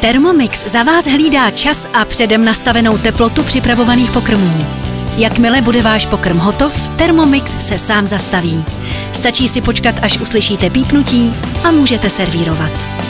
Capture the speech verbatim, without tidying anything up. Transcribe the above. Thermomix za vás hlídá čas a předem nastavenou teplotu připravovaných pokrmů. Jakmile bude váš pokrm hotov, Thermomix se sám zastaví. Stačí si počkat, až uslyšíte pípnutí a můžete servírovat.